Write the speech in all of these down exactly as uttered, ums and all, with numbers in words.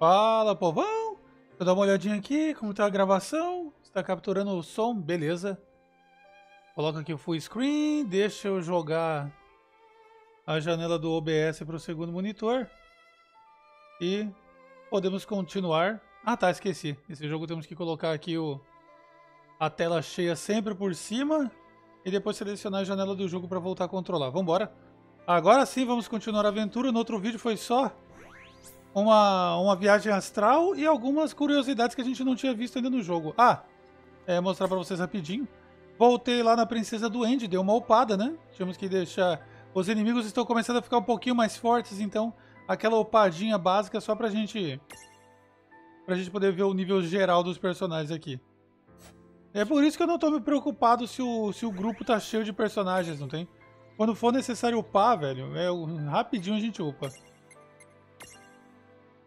Fala, povão! Vou dar uma olhadinha aqui, como tá a gravação. Está capturando o som, beleza. Coloca aqui o full screen, deixa eu jogar a janela do O B S para o segundo monitor. E podemos continuar. Ah tá, esqueci. Esse jogo temos que colocar aqui o... a tela cheia sempre por cima. E depois selecionar a janela do jogo para voltar a controlar. Vambora! Agora sim, vamos continuar a aventura. No outro vídeo foi só uma, uma viagem astral e algumas curiosidades que a gente não tinha visto ainda no jogo. Ah, é, mostrar pra vocês rapidinho. Voltei lá na Princesa do End, deu uma upada, né? Tínhamos que deixar... Os inimigos estão começando a ficar um pouquinho mais fortes, então aquela upadinha básica só pra gente... pra gente poder ver o nível geral dos personagens aqui. É por isso que eu não tô me preocupado se o, se o grupo tá cheio de personagens, não tem? Quando for necessário upar, velho, é, rapidinho a gente upa.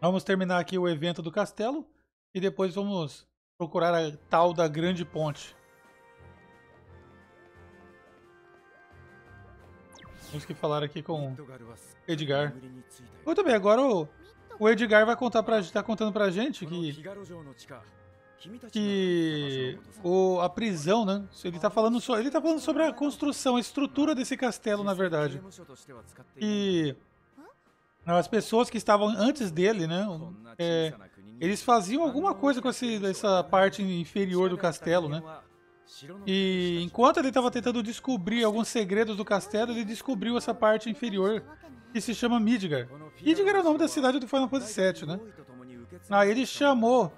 Vamos terminar aqui o evento do castelo e depois vamos procurar a tal da Grande Ponte. Temos que falar aqui com Midgar. Muito bem, agora o, o Midgar vai contar pra, tá contando pra gente que... que o, a prisão, né? Ele tá falando só, ele tá falando sobre a construção, a estrutura desse castelo, na verdade. E as pessoas que estavam antes dele, né? É, eles faziam alguma coisa com esse, essa parte inferior do castelo, né? E enquanto ele estava tentando descobrir alguns segredos do castelo, ele descobriu essa parte inferior que se chama Midgar. Midgar é o nome da cidade do Final Fantasy sete, né? Aí ele chamou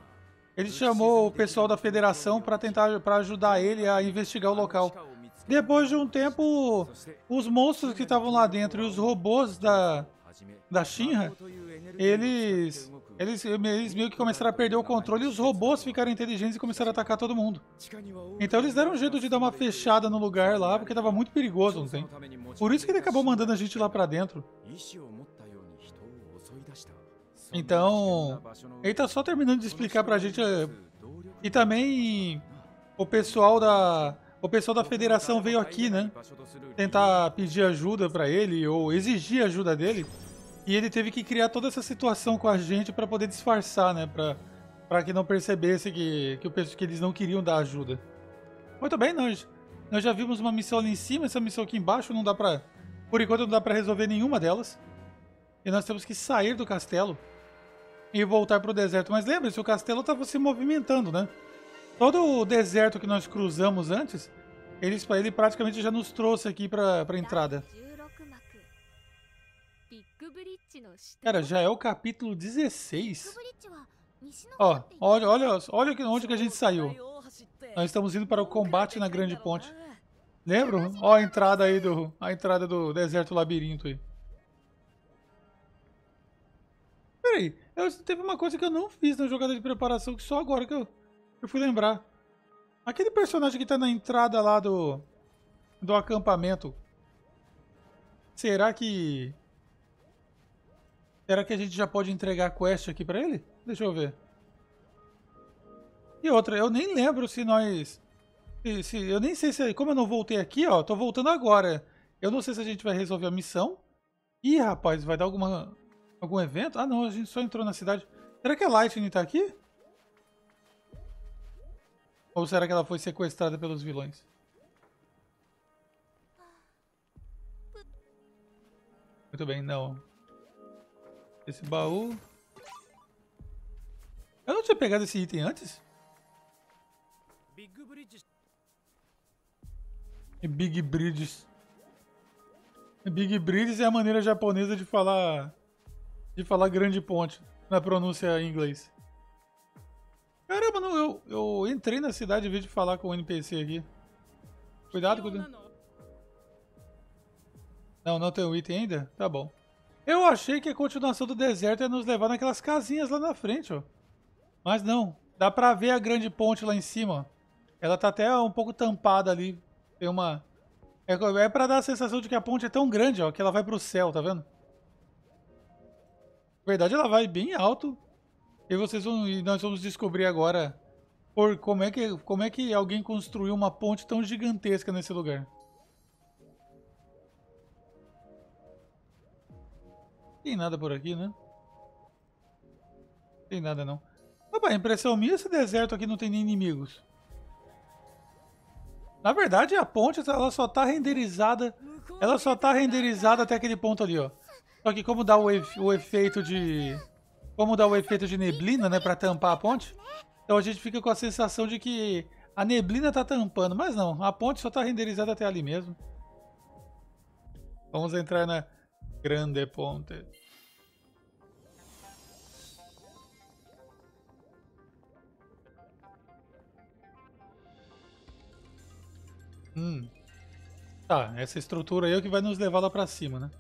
Ele chamou o pessoal da federação para tentar para ajudar ele a investigar o local. Depois de um tempo, os monstros que estavam lá dentro e os robôs da, da Shinra, eles, eles, eles meio que começaram a perder o controle e os robôs ficaram inteligentes e começaram a atacar todo mundo. Então eles deram um jeito de dar uma fechada no lugar lá, porque estava muito perigoso, não tem? Por isso que ele acabou mandando a gente lá para dentro. Então, ele tá só terminando de explicar pra gente. E também o pessoal da o pessoal da federação veio aqui, né? Tentar pedir ajuda pra ele ou exigir ajuda dele. E ele teve que criar toda essa situação com a gente pra poder disfarçar, né? Pra, pra que não percebesse que, que, eu que eles não queriam dar ajuda. Muito bem, nós, nós já vimos uma missão ali em cima. Essa missão aqui embaixo não dá pra... Por enquanto não dá pra resolver nenhuma delas. E nós temos que sair do castelo e voltar para o deserto. Mas lembre-se, o castelo estava se movimentando, né? Todo o deserto que nós cruzamos antes, ele, ele praticamente já nos trouxe aqui para a entrada. Cara, já é o capítulo dezesseis. Ó, olha, olha, olha onde que a gente saiu. Nós estamos indo para o combate na Grande Ponte. Lembram? Ó a entrada aí do, a entrada do deserto labirinto aí. Peraí, eu, teve uma coisa que eu não fiz na jogada de preparação, que só agora que eu, eu fui lembrar. Aquele personagem que tá na entrada lá do, do acampamento, será que... Será que a gente já pode entregar a quest aqui pra ele? Deixa eu ver. E outra, eu nem lembro se nós... Se, se, eu nem sei se... Como eu não voltei aqui, ó, tô voltando agora. Eu não sei se a gente vai resolver a missão. Ih, rapaz, vai dar alguma... Algum evento? Ah não, a gente só entrou na cidade. Será que a Lightning tá aqui? Ou será que ela foi sequestrada pelos vilões? Muito bem, não. Esse baú... Eu não tinha pegado esse item antes? E Big Bridges. Big Bridges é a maneira japonesa de falar... De falar Grande Ponte, na pronúncia em inglês. Caramba, não, eu, eu entrei na cidade em vez de falar com o N P C aqui. Cuidado, cuidado. Não, não tem o item ainda? Tá bom. Eu achei que a continuação do deserto ia nos levar naquelas casinhas lá na frente, ó. Mas não, dá pra ver a Grande Ponte lá em cima, ó. Ela tá até um pouco tampada ali. Tem uma... É, é pra dar a sensação de que a ponte é tão grande, ó, que ela vai pro céu, tá vendo? Na verdade, ela vai bem alto e vocês vão, e nós vamos descobrir agora por como é que como é que alguém construiu uma ponte tão gigantesca nesse lugar. Tem nada por aqui, né? Tem nada não. Opa, impressão minha, esse deserto aqui não tem nem inimigos. Na verdade, a ponte ela só tá renderizada. Ela só tá renderizada até aquele ponto ali, ó. Só que como dá o, efe, o efeito de. Como dá o efeito de neblina, né? Pra tampar a ponte. Então a gente fica com a sensação de que a neblina tá tampando. Mas não, a ponte só tá renderizada até ali mesmo. Vamos entrar na Grande Ponte. Hum. Tá, essa estrutura aí é o que vai nos levar lá pra cima, né?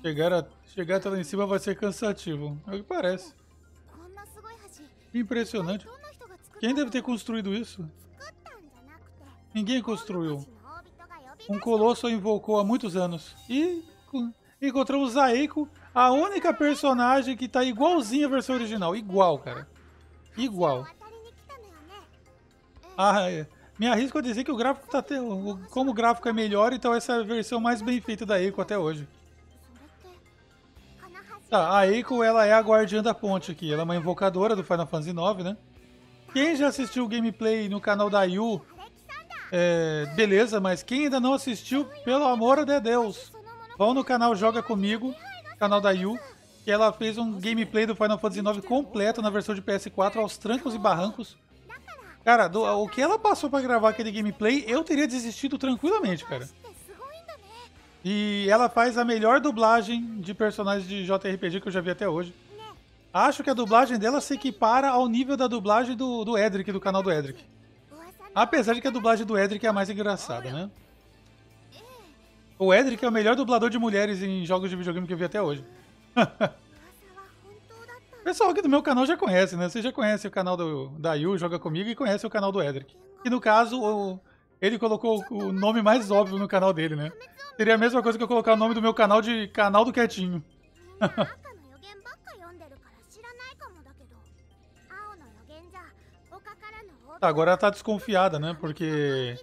Chegar, a... Chegar até lá em cima vai ser cansativo. É o que parece. Impressionante. Quem deve ter construído isso? Ninguém construiu. Um colosso invocou há muitos anos. E encontramos a Eiko, a única personagem que tá igualzinha à versão original. Igual, cara. Igual. Ah, me arrisco a dizer que o gráfico tá até. Como o gráfico é melhor, então essa é a versão mais bem feita da Eiko até hoje. Tá, a Eiko ela é a guardiã da ponte aqui. Ela é uma invocadora do Final Fantasy nove, né? Quem já assistiu o gameplay no canal da Yu, é, beleza, mas quem ainda não assistiu, pelo amor de Deus, vão no canal Joga Comigo, canal da Yu, que ela fez um gameplay do Final Fantasy nove completo na versão de P S quatro aos trancos e barrancos. Cara, do, o que ela passou pra gravar aquele gameplay, eu teria desistido tranquilamente, cara. E ela faz a melhor dublagem de personagens de J R P G que eu já vi até hoje. Acho que a dublagem dela se equipara ao nível da dublagem do, do Edric, do canal do Edric. Apesar de que a dublagem do Edric é a mais engraçada, né? O Edric é o melhor dublador de mulheres em jogos de videogame que eu vi até hoje. O pessoal aqui do meu canal já conhece, né? Você já conhece o canal do, da Yu, Joga Comigo, e conhece o canal do Edric. E no caso, o, ele colocou o nome mais óbvio no canal dele, né? Seria a mesma coisa que eu colocar o nome do meu canal de Canal do Quietinho. Tá, agora ela tá desconfiada, né? Porque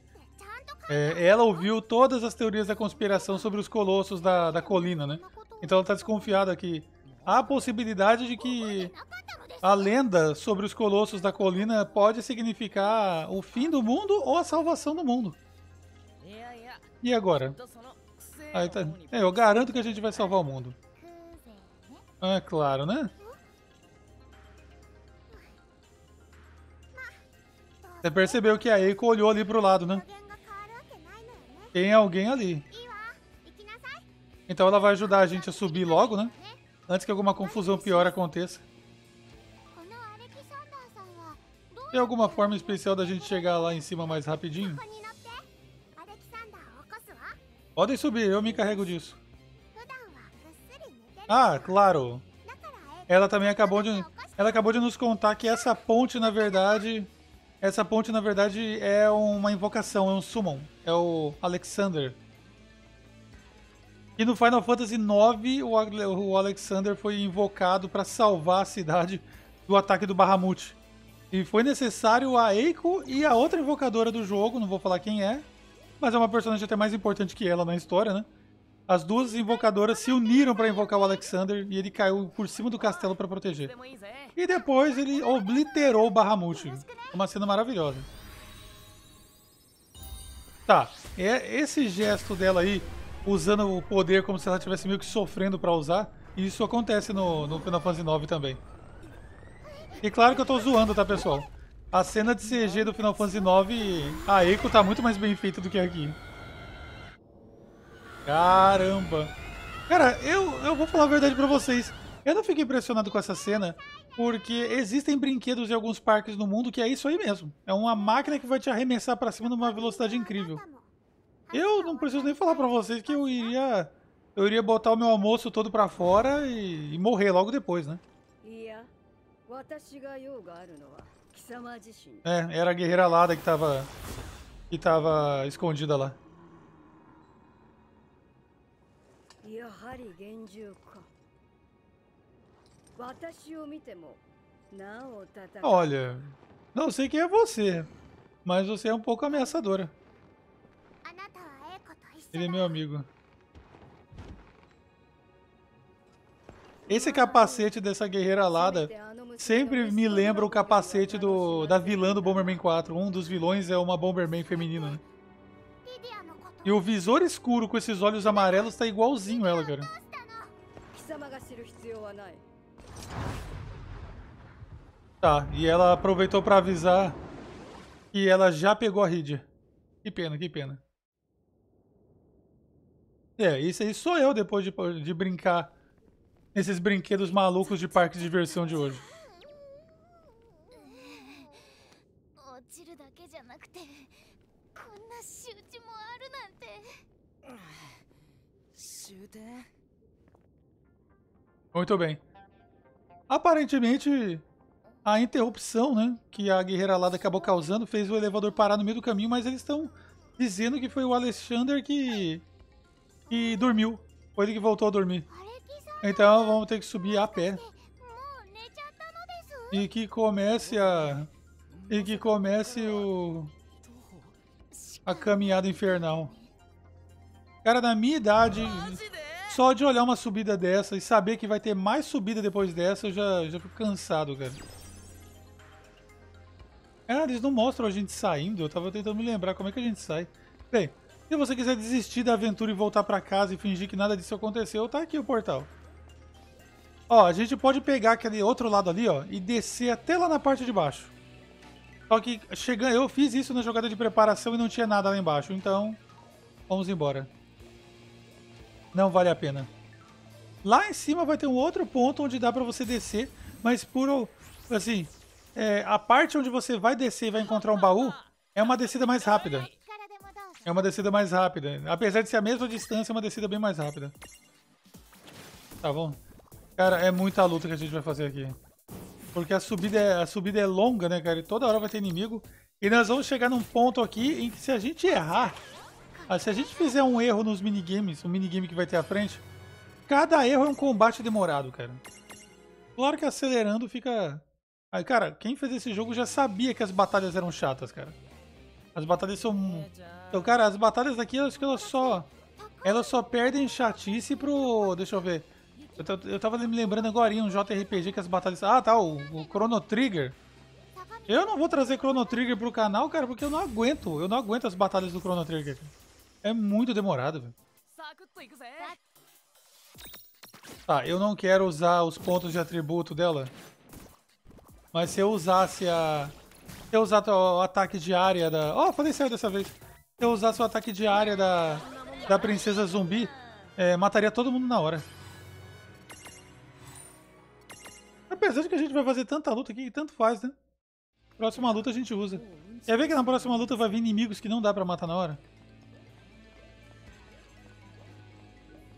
é, ela ouviu todas as teorias da conspiração sobre os colossos da, da colina, né? Então ela tá desconfiada que há a possibilidade de que a lenda sobre os colossos da colina pode significar o fim do mundo ou a salvação do mundo. E agora? Aí tá... é, eu garanto que a gente vai salvar o mundo. É claro, né? Você percebeu que a Eiko olhou ali pro lado, né? Tem alguém ali. Então ela vai ajudar a gente a subir logo, né? Antes que alguma confusão pior aconteça. Tem alguma forma especial da gente chegar lá em cima mais rapidinho? Podem subir, eu me encarrego disso. Ah, claro. Ela também acabou de, ela acabou de nos contar que essa ponte, na verdade... Essa ponte, na verdade, é uma invocação, é um summon. É o Alexander. E no Final Fantasy nove, o Alexander foi invocado para salvar a cidade do ataque do Bahamut. E foi necessário a Eiko e a outra invocadora do jogo, não vou falar quem é, mas é uma personagem até mais importante que ela na história, né? As duas invocadoras se uniram para invocar o Alexander e ele caiu por cima do castelo para proteger. E depois ele obliterou o Bahamut. Uma cena maravilhosa. Tá, é esse gesto dela aí... usando o poder como se ela estivesse meio que sofrendo pra usar. E isso acontece no, no Final Fantasy nove também. E claro que eu tô zoando, tá, pessoal? A cena de C G do Final Fantasy nove, a Eiko tá muito mais bem feita do que aqui. Caramba! Cara, eu, eu vou falar a verdade pra vocês. Eu não fiquei impressionado com essa cena, porque existem brinquedos em alguns parques no mundo que é isso aí mesmo. É uma máquina que vai te arremessar pra cima numa velocidade incrível. Eu não preciso nem falar pra vocês que eu iria, eu iria botar o meu almoço todo pra fora e, e morrer logo depois, né? É, era a guerreira alada que tava, que tava escondida lá. Olha, não sei quem é você, mas você é um pouco ameaçadora. Ele é meu amigo. Esse capacete dessa guerreira alada sempre me lembra o capacete do, da vilã do Bomberman quatro. Um dos vilões é uma Bomberman feminina, né? E o visor escuro com esses olhos amarelos tá igualzinho ela, cara. Tá, e ela aproveitou pra avisar que ela já pegou a Rydia. Que pena, que pena. É, isso aí sou eu depois de, de brincar nesses brinquedos malucos de parque de diversão de hoje. Muito bem. Aparentemente, a interrupção, né, que a guerreira alada acabou causando fez o elevador parar no meio do caminho, mas eles estão dizendo que foi o Alexander que, que dormiu. Foi ele que voltou a dormir. Então vamos ter que subir a pé. E que comece a... E que comece o... A caminhada infernal. Cara, na minha idade, só de olhar uma subida dessa e saber que vai ter mais subida depois dessa, eu já, já fico cansado, cara. Ah, eles não mostram a gente saindo. Eu tava tentando me lembrar como é que a gente sai. Bem, se você quiser desistir da aventura e voltar pra casa e fingir que nada disso aconteceu, tá aqui o portal. Ó, a gente pode pegar aquele outro lado ali, ó, e descer até lá na parte de baixo. Só que chegando, eu fiz isso na jogada de preparação e não tinha nada lá embaixo, então vamos embora. Não vale a pena. Lá em cima vai ter um outro ponto onde dá pra você descer, mas por, assim, é, a parte onde você vai descer e vai encontrar um baú é uma descida mais rápida. É uma descida mais rápida. Apesar de ser a mesma distância, é uma descida bem mais rápida. Tá bom? Cara, é muita luta que a gente vai fazer aqui. Porque a subida, é, a subida é longa, né, cara? E toda hora vai ter inimigo. E nós vamos chegar num ponto aqui em que se a gente errar... Se a gente fizer um erro nos minigames, um minigame que vai ter à frente, cada erro é um combate demorado, cara. Claro que acelerando fica... Aí, cara, quem fez esse jogo já sabia que as batalhas eram chatas, cara. As batalhas são... Então, cara, as batalhas daqui, eu acho que elas só... Elas só perdem chatice pro... Deixa eu ver... Eu tava me lembrando agora um J R P G que as batalhas... Ah, tá, o, o Chrono Trigger. Eu não vou trazer Chrono Trigger pro canal, cara, porque eu não aguento. Eu não aguento as batalhas do Chrono Trigger. É muito demorado, velho. Tá, eu não quero usar os pontos de atributo dela. Mas se eu usasse a... Se eu usasse o ataque de área da... Ó, oh, falei sério dessa vez. Se eu usasse o ataque de área da, da princesa zumbi, é, mataria todo mundo na hora. Apesar de que a gente vai fazer tanta luta aqui, que tanto faz, né? Próxima luta a gente usa. Quer ver que na próxima luta vai vir inimigos que não dá pra matar na hora?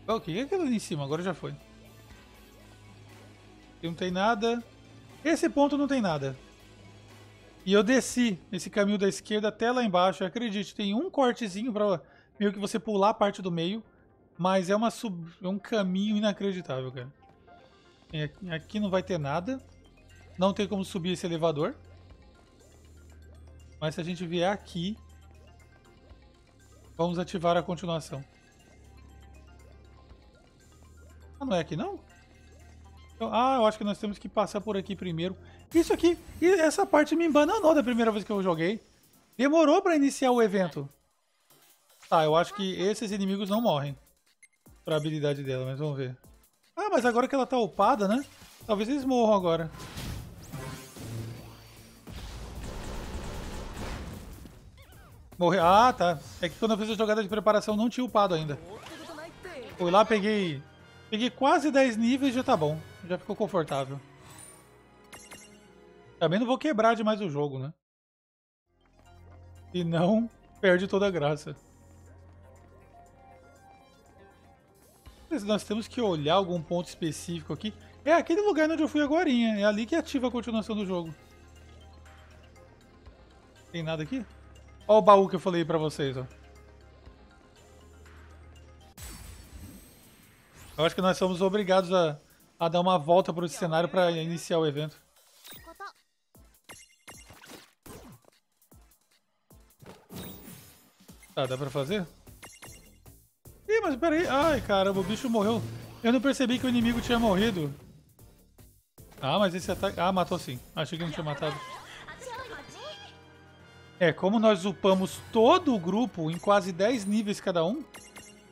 O que é aquilo ali em cima? Agora já foi. Aqui não tem nada. Esse ponto não tem nada. E eu desci esse caminho da esquerda até lá embaixo. Acredite, tem um cortezinho pra meio que você pular a parte do meio. Mas é uma sub... é um caminho inacreditável, cara. Aqui não vai ter nada. Não tem como subir esse elevador. Mas se a gente vier aqui, vamos ativar a continuação. Ah, não é aqui não? Então, ah, eu acho que nós temos que passar por aqui primeiro. Isso aqui, essa parte me embananou da primeira vez que eu joguei. Demorou pra iniciar o evento. Tá, eu acho que esses inimigos não morrem pra habilidade dela, mas vamos ver. Ah, mas agora que ela tá upada, né? Talvez eles morram agora. Morreu. Ah, tá. É que quando eu fiz a jogada de preparação não tinha upado ainda. Fui lá, peguei... Peguei quase dez níveis e já tá bom. Já ficou confortável. Também não vou quebrar demais o jogo, né? E não perde toda a graça. Nós temos que olhar algum ponto específico aqui. É aquele lugar onde eu fui agorinha. É ali que ativa a continuação do jogo. Tem nada aqui? Olha o baú que eu falei pra vocês, ó. Eu acho que nós somos obrigados a, a dar uma volta pro cenário pra iniciar o evento. Tá, dá pra fazer? Ih, mas peraí. Ai, caramba, o bicho morreu. Eu não percebi que o inimigo tinha morrido. Ah, mas esse ataque... Ah, matou sim. Achei que não tinha matado. É, como nós upamos todo o grupo em quase dez níveis cada um,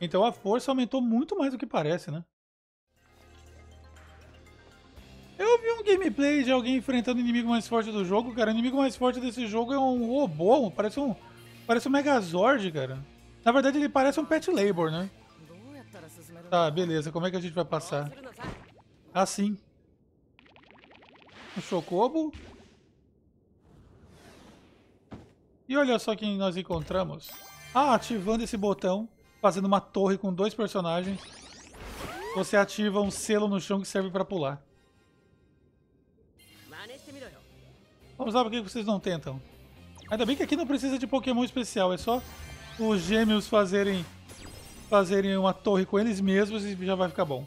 então a força aumentou muito mais do que parece, né? Eu vi um gameplay de alguém enfrentando o inimigo mais forte do jogo, cara. O inimigo mais forte desse jogo é um robô, parece um, parece um Megazord, cara. Na verdade, ele parece um Pet Labor, né? Tá, beleza. Como é que a gente vai passar? Assim. Um chocobo. E olha só quem nós encontramos. Ah, ativando esse botão, fazendo uma torre com dois personagens, você ativa um selo no chão que serve pra pular. Vamos lá, por que vocês não tentam? Ainda bem que aqui não precisa de Pokémon especial, é só os gêmeos fazerem, fazerem uma torre com eles mesmos e já vai ficar bom.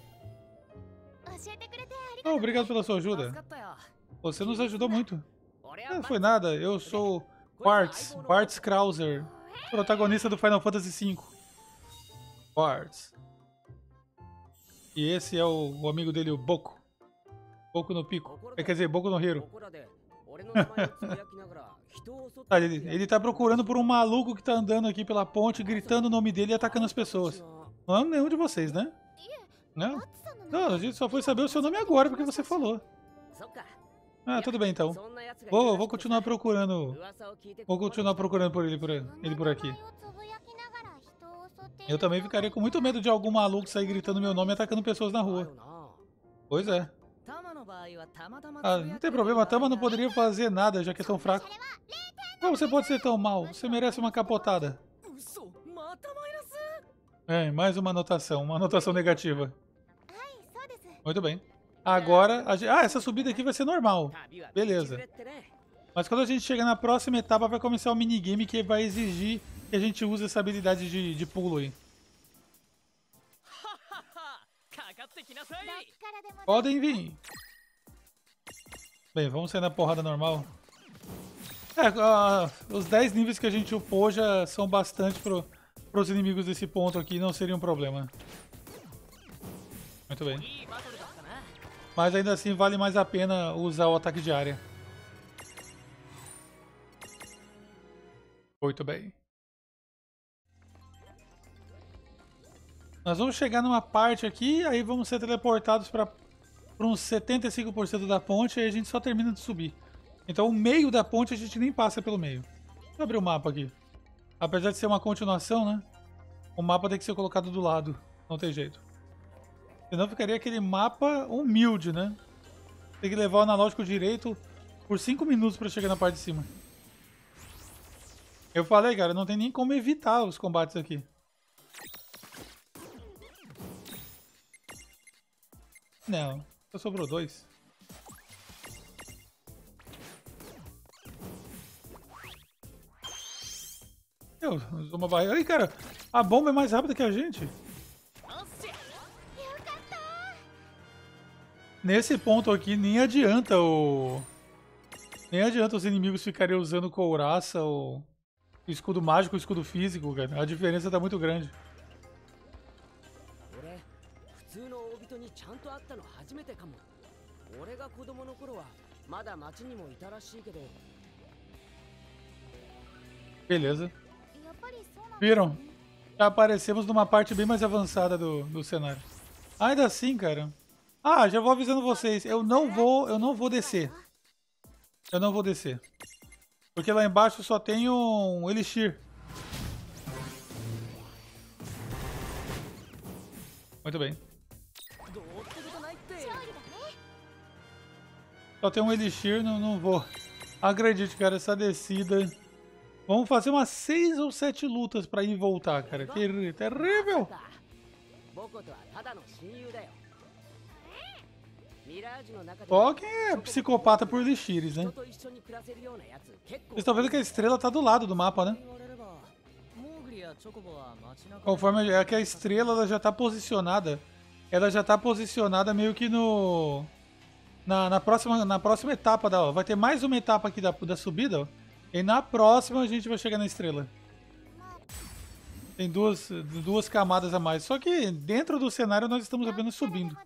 Oh, obrigado pela sua ajuda. Você nos ajudou muito. Não foi nada, eu sou Bartz, Bartz Krauser, protagonista do Final Fantasy cinco. Bartz. E esse é o, o amigo dele, o Boko. Boko no Pico. É, quer dizer, Boko no Hero. Tá, ele, ele tá procurando por um maluco que tá andando aqui pela ponte, gritando o nome dele e atacando as pessoas. Não é nenhum de vocês, né? Não? Não, a gente só foi saber o seu nome agora porque você falou. Ah, tudo bem então. Vou, vou continuar procurando. Vou continuar procurando por ele por, ele por aqui. Eu também ficaria com muito medo de algum maluco sair gritando meu nome e atacando pessoas na rua. Pois é. Ah, não tem problema, a Tama não poderia fazer nada, já que é tão fraco. Como você pode ser tão mal? Você merece uma capotada. É, mais uma anotação, uma anotação negativa. Muito bem. Agora, a gente... ah, essa subida aqui vai ser normal. Beleza. Mas quando a gente chegar na próxima etapa, vai começar o minigame que vai exigir que a gente use essa habilidade de, de pulo aí. Podem vir. Bem, vamos sair na porrada normal. É, uh, os dez níveis que a gente upou já são bastante pro, pros inimigos desse ponto aqui, não seria um problema. Muito bem. Mas ainda assim vale mais a pena usar o ataque de área. Muito bem. Nós vamos chegar numa parte aqui, aí vamos ser teleportados para uns setenta e cinco por cento da ponte, aí a gente só termina de subir. Então o meio da ponte a gente nem passa pelo meio. Deixa eu abrir o mapa aqui. Apesar de ser uma continuação, né? O mapa tem que ser colocado do lado, não tem jeito. Senão ficaria aquele mapa humilde, né? Tem que levar o analógico direito por cinco minutos para chegar na parte de cima. Eu falei, cara, não tem nem como evitar os combates aqui. Não, só sobrou dois. Eu usou uma barreira. Aí, cara, a bomba é mais rápida que a gente. Nesse ponto aqui, nem adianta o... Nem adianta os inimigos ficarem usando couraça ou o escudo mágico, o escudo físico, cara. A diferença tá muito grande. Beleza. Viram? Já aparecemos numa parte bem mais avançada do, do cenário. Ainda assim, cara. Ah, já vou avisando vocês. Eu não vou, eu não vou descer. Eu não vou descer. Porque lá embaixo só tem um elixir. Muito bem. Só tem um elixir, não, não vou. Acredite, cara, essa descida. Vamos fazer umas seis ou sete lutas pra ir e voltar, cara. Que terrível! Só que é psicopata por elixires, né? Vocês estão vendo que a estrela tá do lado do mapa, né? Conforme é que a estrela ela já tá posicionada. Ela já tá posicionada meio que no... Na, na, próxima, na próxima etapa, da, ó, vai ter mais uma etapa aqui da, da subida, ó, e na próxima a gente vai chegar na estrela. Tem duas, duas camadas a mais. Só que dentro do cenário nós estamos apenas subindo.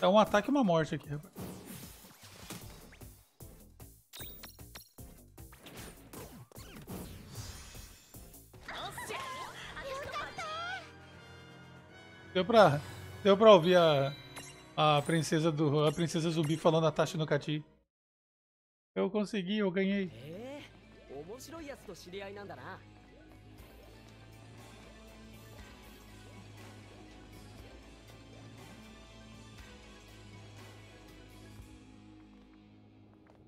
Tá um ataque e uma morte aqui, rapaz. Deu pra, deu pra ouvir a, a princesa do, a princesa zumbi falando a taxa no Kati. Eu consegui, eu ganhei.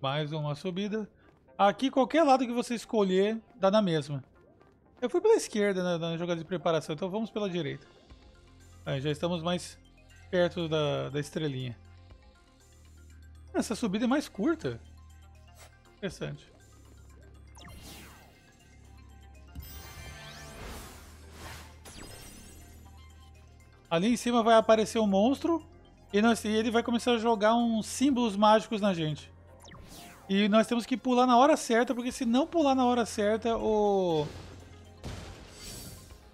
Mais uma subida. Aqui, qualquer lado que você escolher, dá na mesma. Eu fui pela esquerda na, na jogada de preparação, então vamos pela direita. Aí, já estamos mais perto da, da estrelinha. Essa subida é mais curta. Interessante. Ali em cima vai aparecer um monstro e, nós, e ele vai começar a jogar uns símbolos mágicos na gente. E nós temos que pular na hora certa, porque se não pular na hora certa, o...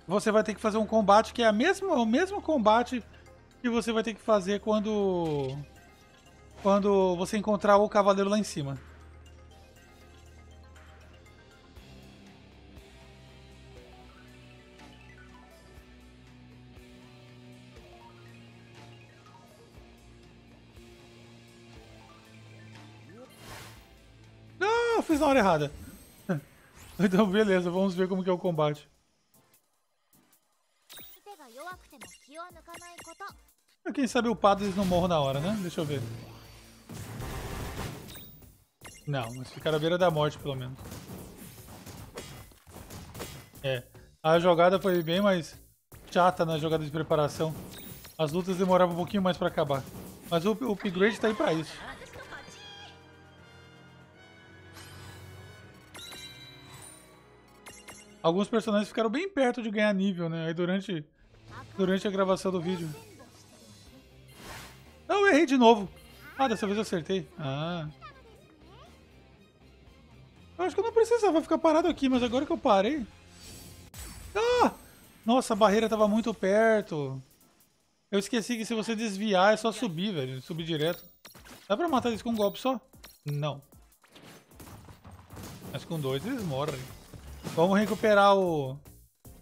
você vai ter que fazer um combate que é a mesma, o mesmo combate que você vai ter que fazer quando, quando você encontrar o cavaleiro lá em cima. Não, fiz na hora errada. Então beleza, vamos ver como que é o combate. Quem sabe upado eles não morram na hora, né? Deixa eu ver. Não, mas ficaram à beira da morte, pelo menos. É, a jogada foi bem mais chata na jogada de preparação. As lutas demoravam um pouquinho mais pra acabar. Mas o upgrade tá aí pra isso. Alguns personagens ficaram bem perto de ganhar nível, né? Aí durante... Durante a gravação do vídeo. Não, eu errei de novo. Ah, dessa vez eu acertei. Ah. Eu acho que eu não precisava ficar parado aqui, mas agora que eu parei... Ah! Nossa, a barreira estava muito perto. Eu esqueci que se você desviar é só subir, velho. Subir direto. Dá pra matar eles com um golpe só? Não. Mas com dois eles morrem. Vamos recuperar o...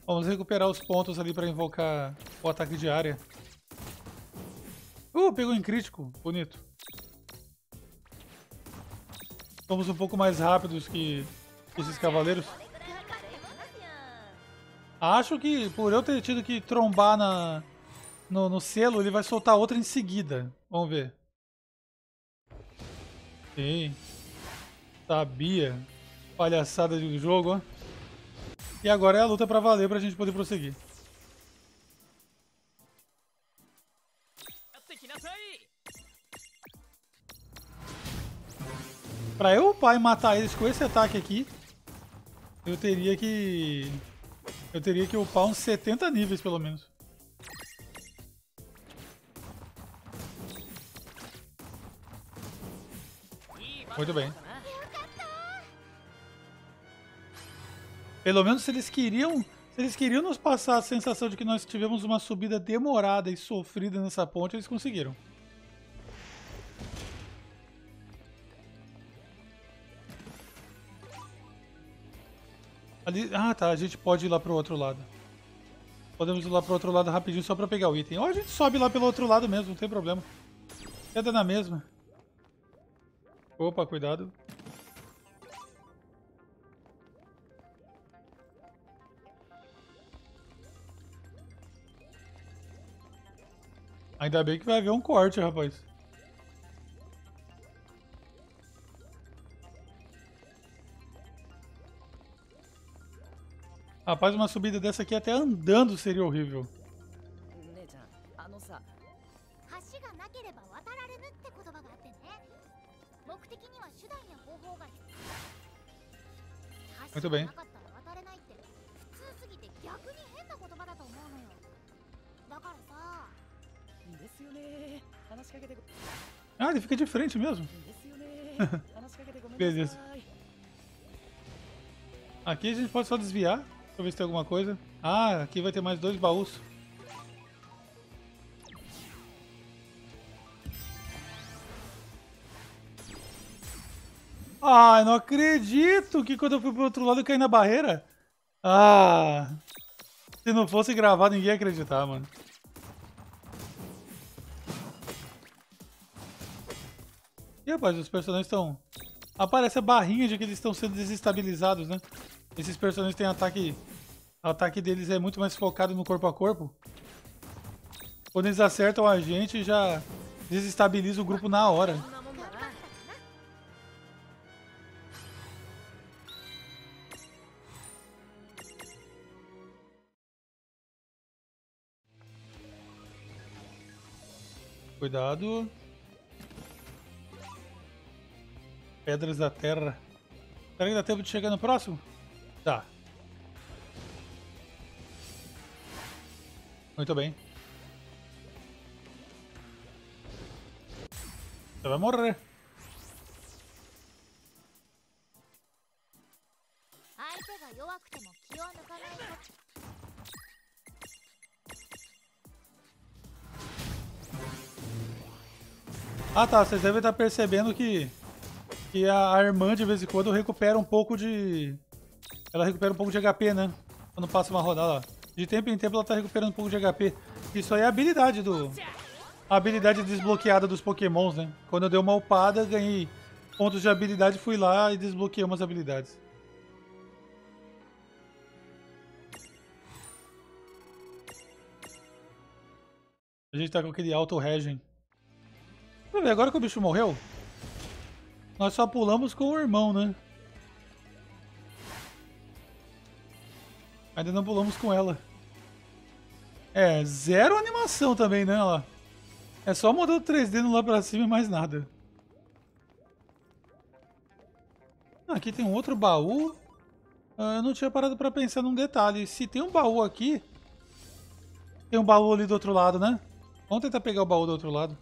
Vamos recuperar os pontos ali para invocar o ataque de área. Uh, pegou em crítico. Bonito. Somos um pouco mais rápidos que esses cavaleiros. Acho que por eu ter tido que trombar na, no, no selo, ele vai soltar outra em seguida. Vamos ver. Sim. Sabia. Palhaçada do jogo, ó. E agora é a luta pra valer pra gente poder prosseguir. Pra eu upar e matar eles com esse ataque aqui, eu teria que... Eu teria que upar uns setenta níveis, pelo menos. Muito bem. Pelo menos se eles queriam, se eles queriam nos passar a sensação de que nós tivemos uma subida demorada e sofrida nessa ponte, eles conseguiram. Ali, ah tá, a gente pode ir lá pro outro lado. Podemos ir lá pro outro lado rapidinho só pra pegar o item. Ou a gente sobe lá pelo outro lado mesmo, não tem problema. Queda na mesma. Opa, cuidado. Ainda bem que vai haver um corte, rapaz. Rapaz, uma subida dessa aqui até andando seria horrível. Muito bem. Ah, ele fica de frente mesmo. Beleza. Aqui a gente pode só desviar. Deixa eu ver se tem alguma coisa. Ah, aqui vai ter mais dois baús. Ah, não acredito que quando eu fui pro outro lado eu caí na barreira. Ah, se não fosse gravado ninguém ia acreditar, mano. E rapaz, os personagens estão... Aparece a barrinha de que eles estão sendo desestabilizados, né? Esses personagens têm ataque... O ataque deles é muito mais focado no corpo a corpo. Quando eles acertam a gente, já desestabiliza o grupo na hora. Cuidado. Pedras da terra. Será que dá tempo de chegar no próximo? Tá. Muito bem. Você vai morrer. Ah tá, vocês devem estar percebendo que, que a irmã de vez em quando recupera um pouco de... Ela recupera um pouco de H P, né? Quando passa uma rodada, ó. De tempo em tempo ela tá recuperando um pouco de H P. Isso aí é a habilidade do... A habilidade desbloqueada dos pokémons, né? Quando eu dei uma upada, ganhei pontos de habilidade, fui lá e desbloqueei umas habilidades. A gente tá com aquele auto-regen. Agora que o bicho morreu, nós só pulamos com o irmão, né? Ainda não pulamos com ela. É, zero animação também, né? Ó. É só mudar o três D no lá pra cima e mais nada. Ah, aqui tem um outro baú. Ah, eu não tinha parado pra pensar num detalhe. Se tem um baú aqui... Tem um baú ali do outro lado, né? Vamos tentar pegar o baú do outro lado.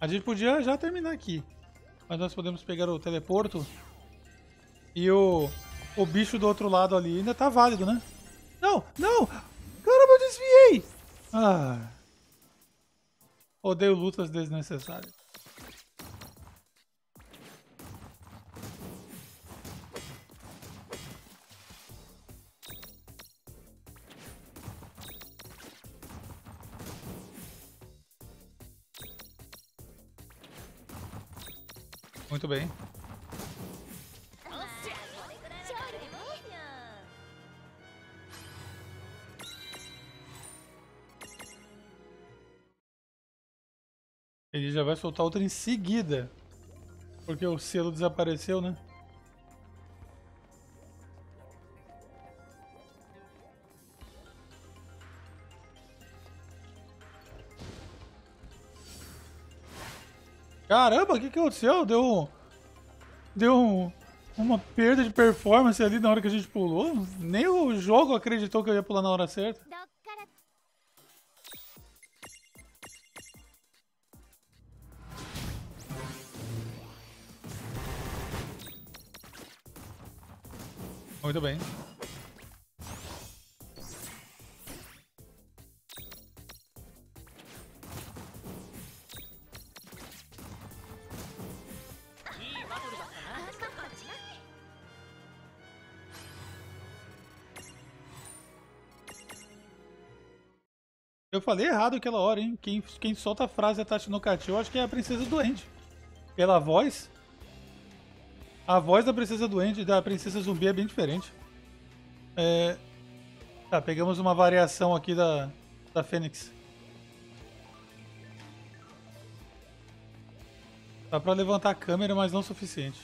A gente podia já terminar aqui, mas nós podemos pegar o teleporto e o, o bicho do outro lado ali ainda tá válido, né? Não, não! Caramba, eu desviei! Ah, odeio lutas desnecessárias. Muito bem. Ele já vai soltar outra em seguida, porque o selo desapareceu, né? Caramba, o que que aconteceu? Deu um, deu um, uma perda de performance ali na hora que a gente pulou. Nem o jogo acreditou que eu ia pular na hora certa. Muito bem. Eu falei errado aquela hora, hein? Quem, quem solta a frase da Tati no Kati, eu acho que é a Princesa Duende. Pela voz. A voz da Princesa Duende e da Princesa Zumbi é bem diferente. É... Tá, pegamos uma variação aqui da, da Fênix. Dá pra levantar a câmera, mas não o suficiente.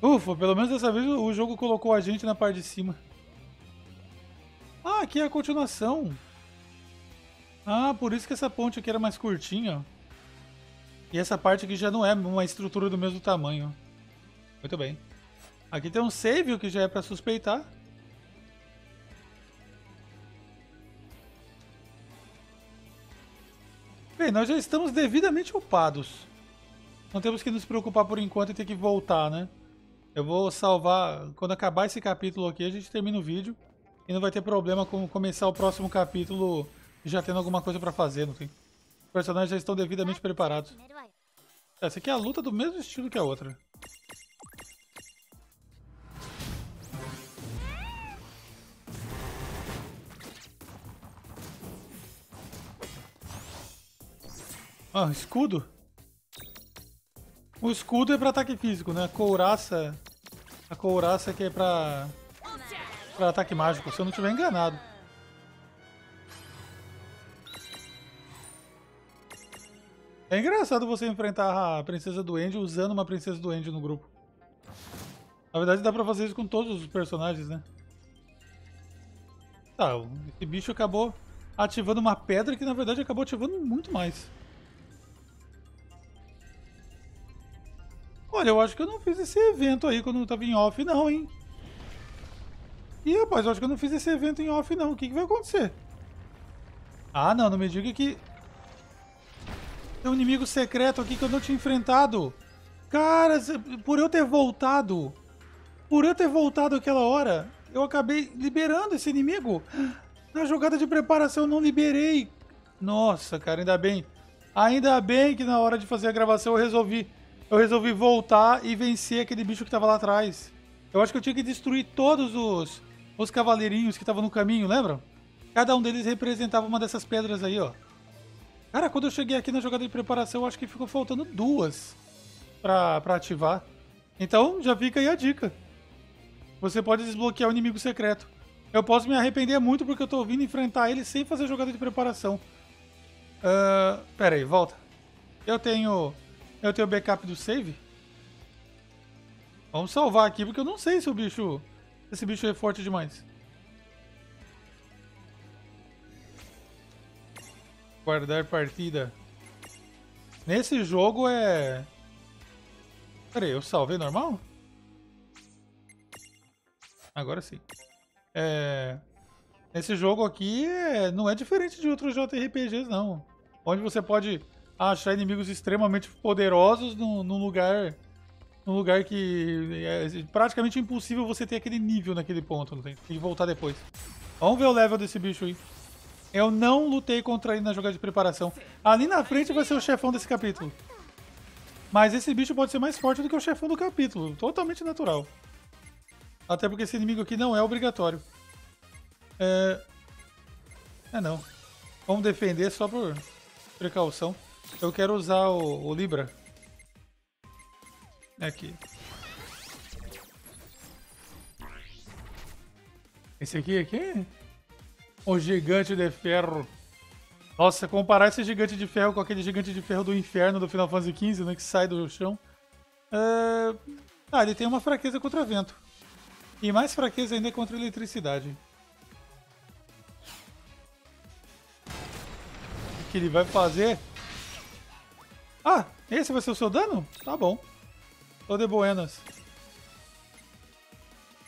Ufa, pelo menos dessa vez o jogo colocou a gente na parte de cima. Ah, aqui é a continuação. Ah, por isso que essa ponte aqui era mais curtinha. E essa parte aqui já não é uma estrutura do mesmo tamanho. Muito bem. Aqui tem um save, o que já é pra suspeitar. Bem, nós já estamos devidamente upados. Não temos que nos preocupar por enquanto e ter que voltar, né? Eu vou salvar, quando acabar esse capítulo aqui a gente termina o vídeo e não vai ter problema com começar o próximo capítulo já tendo alguma coisa pra fazer, não tem? Os personagens já estão devidamente preparados. Essa aqui é a luta do mesmo estilo que a outra. Ah, escudo? O escudo é pra ataque físico, né? A couraça... A couraça que é pra... Pra ataque mágico, se eu não estiver enganado. É engraçado você enfrentar a princesa duende usando uma princesa duende no grupo. Na verdade dá pra fazer isso com todos os personagens, né? Tá, esse bicho acabou ativando uma pedra que na verdade acabou ativando muito mais. Olha, eu acho que eu não fiz esse evento aí quando eu tava em off não, hein? Ih, rapaz, eu acho que eu não fiz esse evento em off não. O que que vai acontecer? Ah, não, não me diga que... Tem um inimigo secreto aqui que eu não tinha enfrentado. Cara, por eu ter voltado... Por eu ter voltado aquela hora, eu acabei liberando esse inimigo. Na jogada de preparação eu não liberei. Nossa, cara, ainda bem. Ainda bem que na hora de fazer a gravação eu resolvi... Eu resolvi voltar e vencer aquele bicho que tava lá atrás. Eu acho que eu tinha que destruir todos os, os cavaleirinhos que estavam no caminho, lembram? Cada um deles representava uma dessas pedras aí, ó. Cara, quando eu cheguei aqui na jogada de preparação, eu acho que ficou faltando duas pra, pra ativar. Então, já fica aí a dica. Você pode desbloquear o inimigo secreto. Eu posso me arrepender muito porque eu tô vindo enfrentar ele sem fazer jogada de preparação. Uh, pera aí, volta. Eu tenho... Eu tenho o backup do save. Vamos salvar aqui, porque eu não sei se o bicho... Esse bicho é forte demais. Guardar partida. Nesse jogo é... Pera aí, eu salvei normal? Agora sim. É... Nesse jogo aqui é... não é diferente de outros J R P Gs, não. Onde você pode... achar inimigos extremamente poderosos num, num lugar num lugar que é praticamente impossível você ter aquele nível naquele ponto, não tem? Tem que voltar depois. Vamos ver o level desse bicho aí. Eu não lutei contra ele na jogada de preparação. Ali na frente vai ser o chefão desse capítulo. Mas esse bicho pode ser mais forte do que o chefão do capítulo, totalmente natural. Até porque esse inimigo aqui não é obrigatório. É... É não. Vamos defender só por precaução. Eu quero usar o, o Libra. Aqui. Esse aqui, aqui? O gigante de ferro. Nossa, comparar esse gigante de ferro com aquele gigante de ferro do inferno do Final Fantasy quinze, né? Que sai do chão. É... Ah, ele tem uma fraqueza contra vento. E mais fraqueza ainda é contra eletricidade. O que ele vai fazer... Ah, esse vai ser o seu dano? Tá bom. Tô de buenas.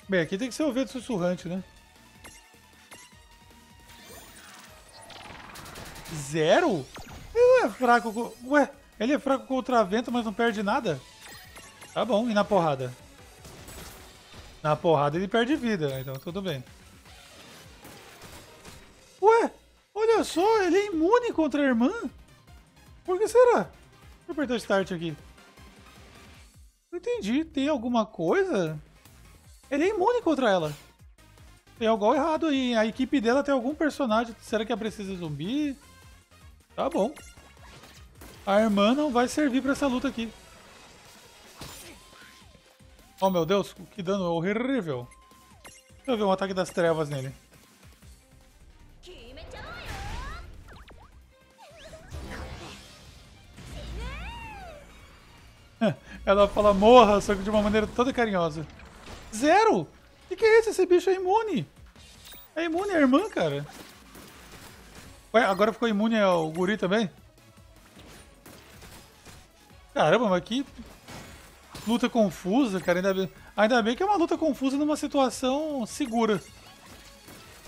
Bem, aqui tem que ser o vento sussurrante, né? Zero? Ele é fraco... Ué, ele é fraco contra vento, mas não perde nada? Tá bom, e na porrada? Na porrada ele perde vida, então tudo bem. Ué, olha só, ele é imune contra a irmã? Por que será? Deixa eu apertar Start aqui. Não entendi. Tem alguma coisa? Ele é imune contra ela. Tem algo errado aí. A equipe dela tem algum personagem. Será que ela precisa de zumbi? Tá bom. A irmã não vai servir pra essa luta aqui. Oh, meu Deus. Que dano horrível. Deixa eu ver um ataque das trevas nele. Ela fala morra, só que de uma maneira toda carinhosa. Zero? O que, que é isso? Esse bicho é imune. É imune à irmã, cara. Ué, agora ficou imune ao guri também? Caramba, mas que luta confusa, cara. Ainda bem, ainda bem que é uma luta confusa numa situação segura.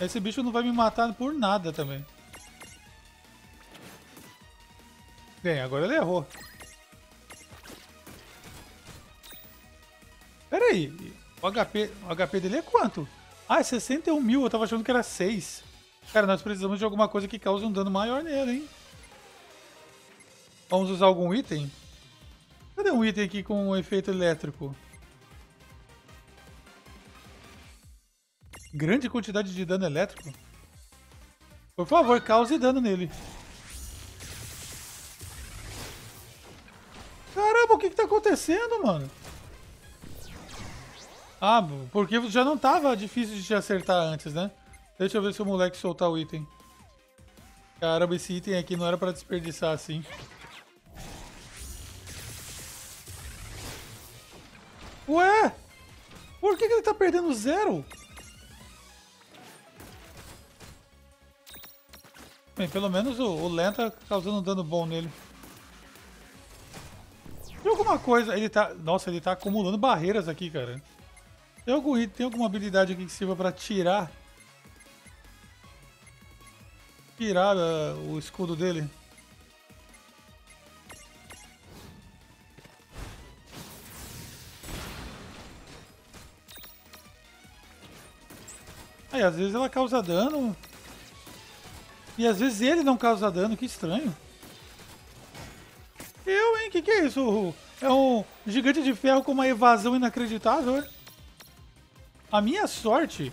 Esse bicho não vai me matar por nada também. Bem, agora ele errou. Peraí, o H P, o H P dele é quanto? Ah, é sessenta e um mil, eu tava achando que era seis. Cara, nós precisamos de alguma coisa que cause um dano maior nele, hein? Vamos usar algum item? Cadê um item aqui com um efeito elétrico? Grande quantidade de dano elétrico? Por favor, cause dano nele. Caramba, o que que tá acontecendo, mano? Ah, porque já não tava difícil de te acertar antes, né? Deixa eu ver se o moleque soltar o item. Caramba, esse item aqui não era pra desperdiçar assim. Ué? Por que que ele tá perdendo zero? Bem, pelo menos o, o Len tá causando um dano bom nele. Tem alguma coisa... Ele tá... Nossa, ele tá acumulando barreiras aqui, cara. Tem, algum, tem alguma habilidade aqui que sirva pra tirar... Tirar uh, o escudo dele? Aí, às vezes ela causa dano... E às vezes ele não causa dano, que estranho. Eu, hein? Que que é isso? É um gigante de ferro com uma evasão inacreditável, hein? A minha sorte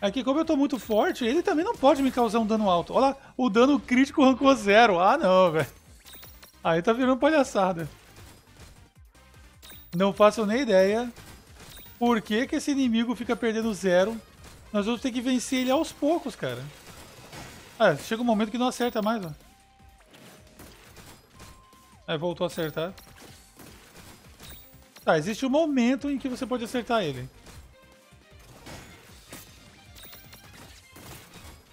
é que, como eu tô muito forte, ele também não pode me causar um dano alto. Olha lá, o dano crítico arrancou zero. Ah, não, velho. Aí tá virando palhaçada. Não faço nem ideia por que que esse inimigo fica perdendo zero. Nós vamos ter que vencer ele aos poucos, cara. É, chega um momento que não acerta mais, ó. É, voltou a acertar. Tá, existe um momento em que você pode acertar ele.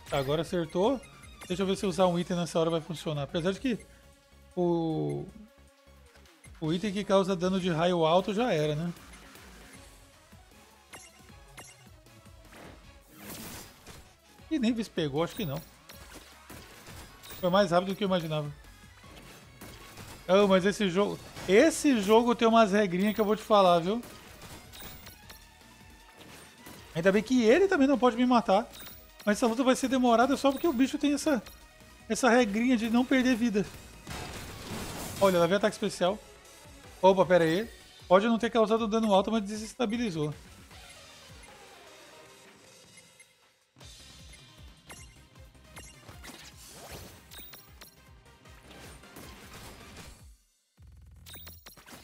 Tá, agora acertou. Deixa eu ver se usar um item nessa hora vai funcionar. Apesar de que o... O item que causa dano de raio alto já era, né? E nem vê se pegou, acho que não. Foi mais rápido do que eu imaginava. Oh, mas esse jogo... Esse jogo tem umas regrinhas que eu vou te falar, viu? Ainda bem que ele também não pode me matar. Mas essa luta vai ser demorada só porque o bicho tem essa... Essa regrinha de não perder vida. Olha, ela veio ataque especial. Opa, pera aí. Pode não ter causado dano alto, mas desestabilizou.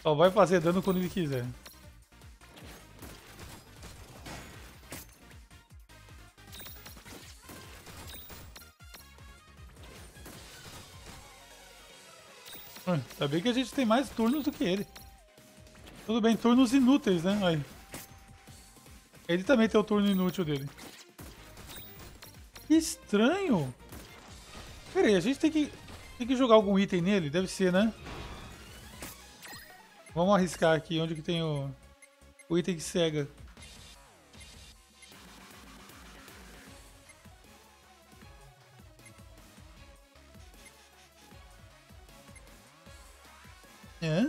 Só vai fazer dano quando ele quiser. Hum, tá bem que a gente tem mais turnos do que ele. Tudo bem, turnos inúteis, né? Aí. Ele também tem o turno inútil dele. Que estranho! Pera aí, a gente tem que, tem que jogar algum item nele? Deve ser, né? Vamos arriscar aqui, onde que tem o, o item que cega. É?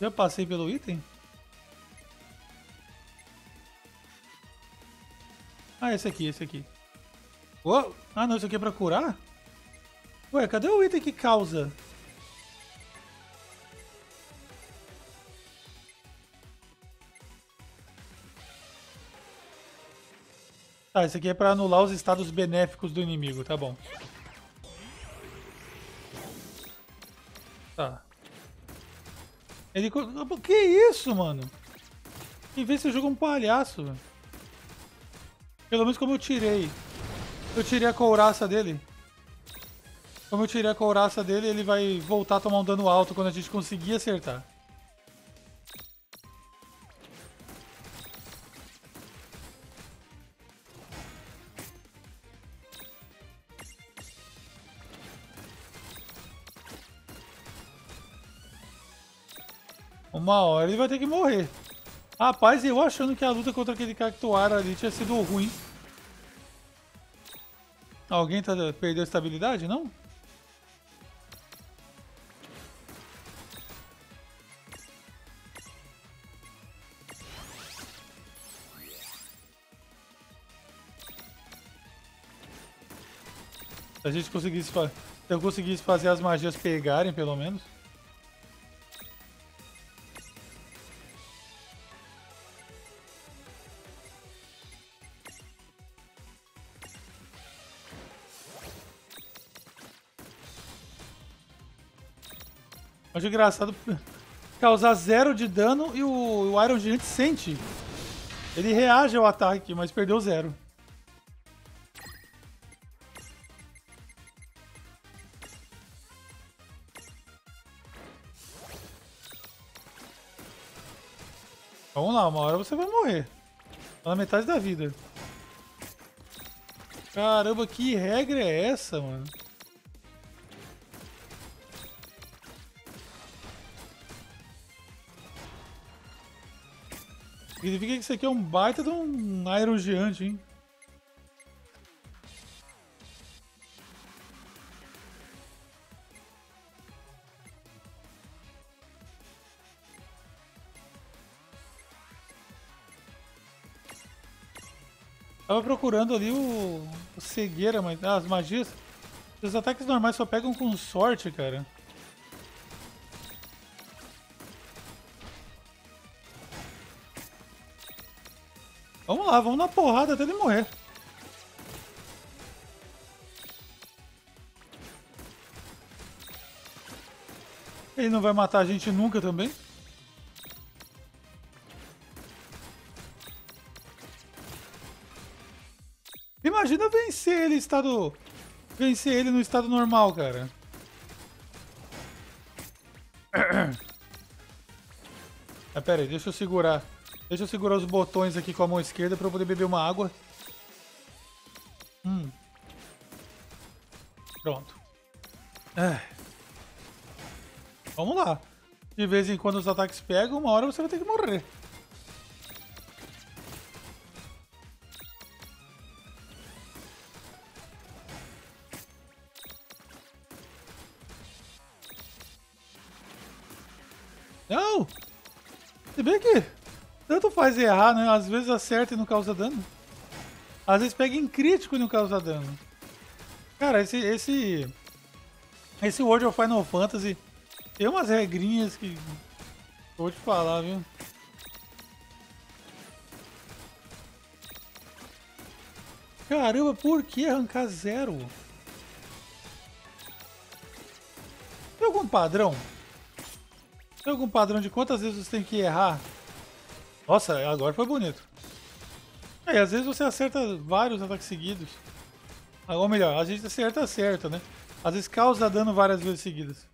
Já passei pelo item? Ah, esse aqui, esse aqui. Uou! Ah não, isso aqui é pra curar? Ué, cadê o item que causa? Tá, isso aqui é pra anular os estados benéficos do inimigo, tá bom. Tá. Ele... Que isso, mano? Em vez de você jogar um palhaço. Véio. Pelo menos como eu tirei. Eu tirei a couraça dele. Como eu tirei a couraça dele, ele vai voltar a tomar um dano alto quando a gente conseguir acertar. Uma hora ele vai ter que morrer. Rapaz, eu achando que a luta contra aquele cactuário ali tinha sido ruim. Alguém tá... perdeu a estabilidade, não? a gente conseguisse fazer. Se eu conseguisse fazer as magias pegarem, pelo menos. Acho engraçado causar zero de dano e o, o Iron Gigante sente. Ele reage ao ataque, mas perdeu zero. Vamos lá, uma hora você vai morrer. Tá na metade da vida. Caramba, que regra é essa, mano? Significa que isso aqui é um baita de um Iron Gigante, hein? Tava procurando ali o, o cegueira, mas ah, as magias... Os ataques normais só pegam com sorte, cara. Vamos lá, vamos na porrada até ele morrer. Ele não vai matar a gente nunca também. Imagina vencer ele, estado, vencer ele no estado normal, cara. Ah, pera aí, deixa eu segurar. Deixa eu segurar os botões aqui com a mão esquerda para eu poder beber uma água. Hum. Pronto. Ah. Vamos lá. De vez em quando os ataques pegam, uma hora você vai ter que morrer. Não! Se bem que... Tanto faz errar, né? Às vezes acerta e não causa dano. Às vezes pega em crítico e não causa dano. Cara, esse... Esse, esse World of Final Fantasy tem umas regrinhas que... Vou te falar, viu? Caramba, por que arrancar zero? Tem algum padrão? Tem algum padrão de quantas vezes você tem que errar? Nossa, agora foi bonito. É, às vezes você acerta vários ataques seguidos. Ou melhor, a gente acerta, acerta, né? Às vezes causa dano várias vezes seguidas.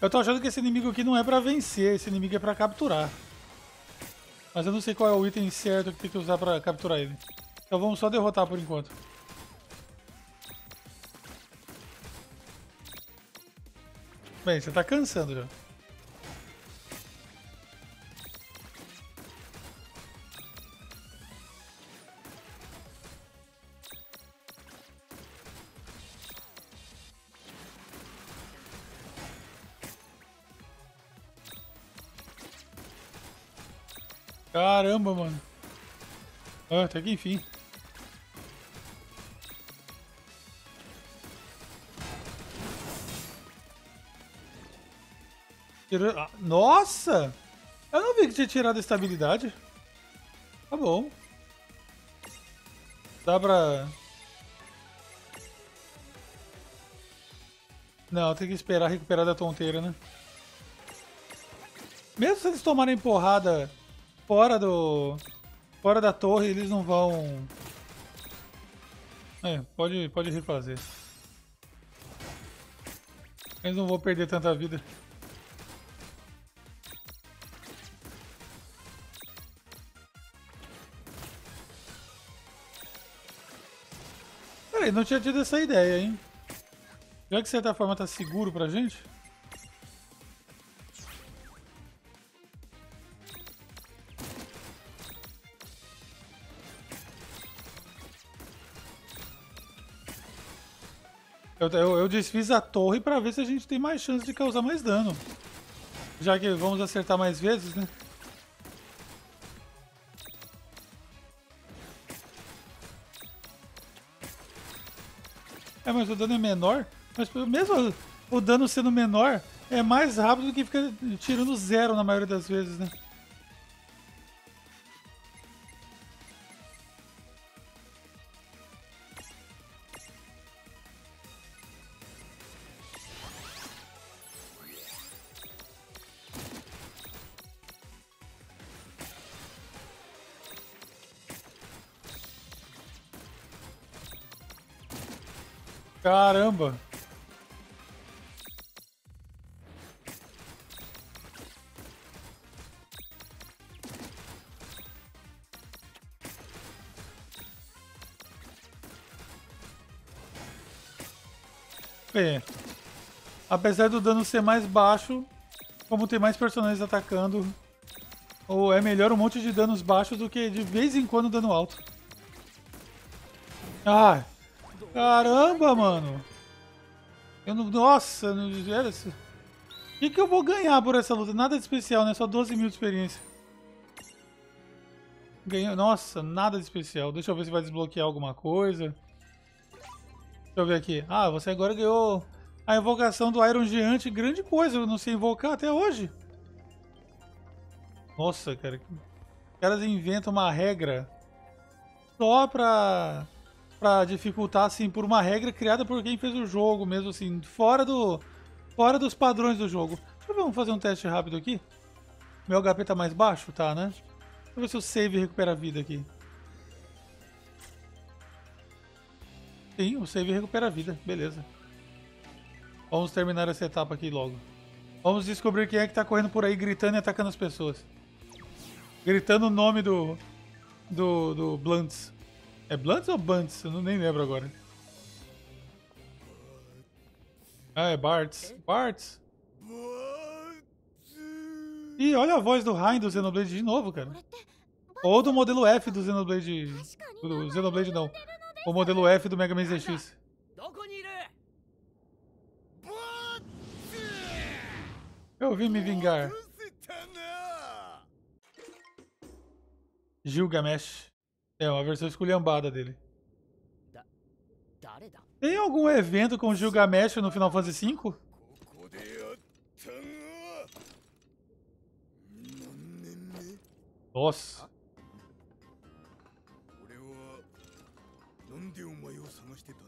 Eu tô achando que esse inimigo aqui não é pra vencer, esse inimigo é pra capturar. Mas eu não sei qual é o item certo que tem que usar pra capturar ele. Então vamos só derrotar por enquanto. Bem, você tá cansando já. Caramba, mano. Ah, até que enfim. Nossa! Eu não vi que tinha tirado a estabilidade. Tá bom. Dá pra... Não, tem que esperar recuperar da tonteira, né? Mesmo se eles tomarem porrada fora do... Fora da torre, eles não vão... É, pode, pode refazer. Eles não vão perder tanta vida. Não tinha tido essa ideia, hein? Já que de certa forma tá seguro pra gente. Eu, eu, eu desfiz a torre pra ver se a gente tem mais chance de causar mais dano. Já que vamos acertar mais vezes, né? é, mas o dano é menor, mas mesmo o dano sendo menor, é mais rápido do que ficar tirando zero na maioria das vezes, né? Caramba! É. Apesar do dano ser mais baixo, como tem mais personagens atacando, ou é melhor um monte de danos baixos do que de vez em quando dano alto. Ah! Caramba, mano! Eu não... Nossa, não... O que, que eu vou ganhar por essa luta? Nada de especial, né? Só doze mil de experiência. Ganhei... Nossa, nada de especial. Deixa eu ver se vai desbloquear alguma coisa. Deixa eu ver aqui. Ah, você agora ganhou a invocação do Iron Gigante. Grande coisa, eu não sei invocar até hoje. Nossa, cara. Os caras inventam uma regra só pra... pra dificultar, assim, por uma regra criada por quem fez o jogo mesmo, assim, fora do fora dos padrões do jogo. Deixa eu ver, vamos fazer um teste rápido aqui. Meu H P tá mais baixo? Tá, né? Deixa eu ver se o save recupera a vida aqui. Sim, o save recupera a vida, beleza. Vamos terminar essa etapa aqui logo. Vamos descobrir quem é que tá correndo por aí gritando e atacando as pessoas. Gritando o nome do... do... do Blantz. É Blantz ou Bantz? Eu não, nem lembro agora. Ah, é Bartz. Bartz. Ih, olha a voz do Rain do Xenoblade de novo, cara. Ou do modelo F do Xenoblade... Do Xenoblade não. O modelo F do Mega Man Z X. Eu vim me vingar. Gilgamesh. É uma versão esculhambada dele. Tem algum evento com Gilgamesh no Final Fantasy cinco? Nossa.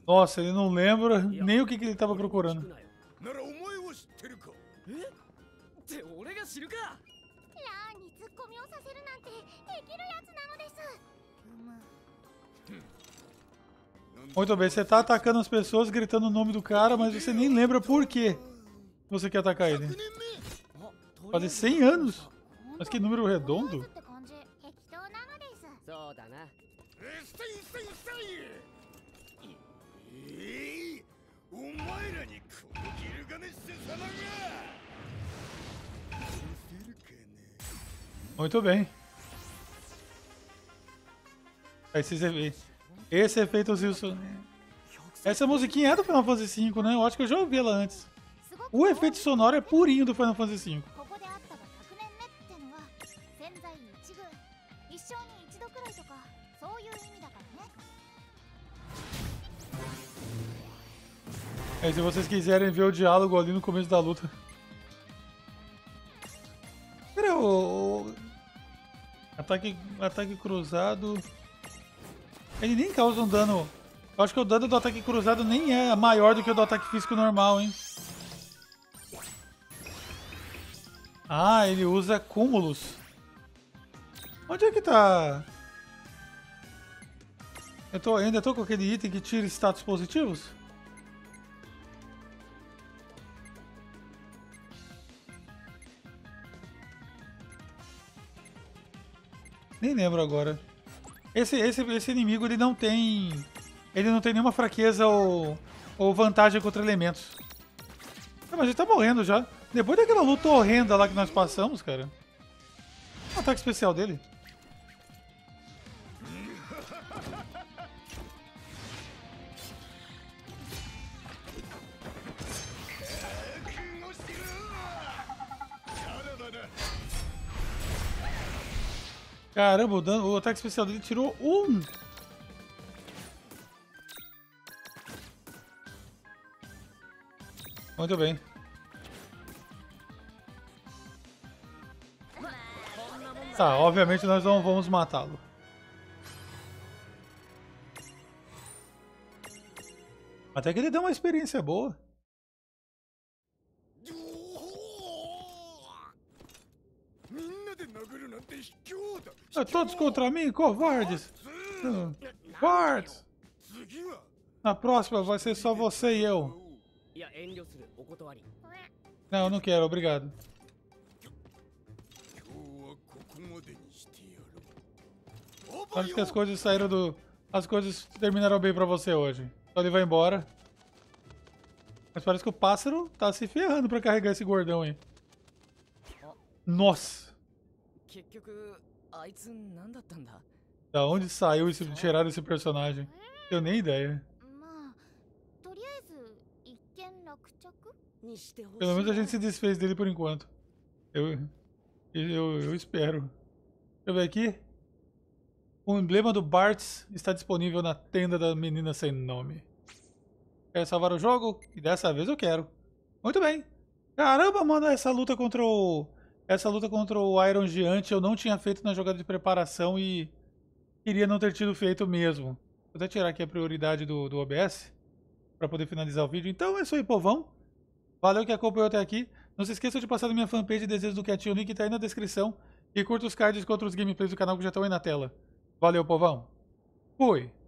Nossa, ele não lembra nem o que, que ele estava procurando. Muito bem, você tá atacando as pessoas, gritando o nome do cara, mas você nem lembra por que você quer atacar ele. Fazer cem anos? Mas que número redondo. Muito bem. Esses efeitos. Esse efeito Zilson. Essa musiquinha é do Final Fantasy cinco, né? Eu acho que eu já ouvi ela antes. O efeito sonoro é purinho do Final Fantasy cinco. É, se vocês quiserem ver o diálogo ali no começo da luta. Pera, o... Ataque, ataque cruzado... Ele nem causa um dano. Eu acho que o dano do ataque cruzado nem é maior do que o do ataque físico normal, hein? Ah, ele usa cúmulos. Onde é que tá? Eu tô, ainda tô com aquele item que tira status positivos? Nem lembro agora. Esse, esse, esse inimigo, ele não tem... Ele não tem nenhuma fraqueza ou, ou vantagem contra elementos. Ah, mas ele tá morrendo já. Depois daquela luta horrenda lá que nós passamos, cara. O ataque especial dele. Caramba, o, dano, o ataque especial dele tirou um! Muito bem. Tá, obviamente nós não vamos matá-lo. Até que ele deu uma experiência boa. Todos contra mim, covardes! Bartz! Na próxima vai ser só você e eu. Não, eu não quero, obrigado. Acho que as coisas saíram do... As coisas terminaram bem pra você hoje. Então ele vai embora. Mas parece que o pássaro tá se ferrando pra carregar esse gordão aí. Nossa! Da onde saiu esse... tiraram esse personagem? Não tenho nem ideia. Pelo menos a gente se desfez dele por enquanto. Eu... Eu, eu espero. Deixa eu ver aqui. O emblema do Bartz está disponível na tenda da menina sem nome. Quer salvar o jogo? E dessa vez eu quero. Muito bem. Caramba, mano, essa luta contra o... Essa luta contra o Iron Gigante eu não tinha feito na jogada de preparação e... Queria não ter tido feito mesmo. Vou até tirar aqui a prioridade do, do O B S para poder finalizar o vídeo. Então é isso aí, povão. Valeu que acompanhou até aqui. Não se esqueça de passar na minha fanpage Desejos do Quietinho, o link tá aí na descrição. E curta os cards contra os gameplays do canal que já estão aí na tela. Valeu, povão. Fui.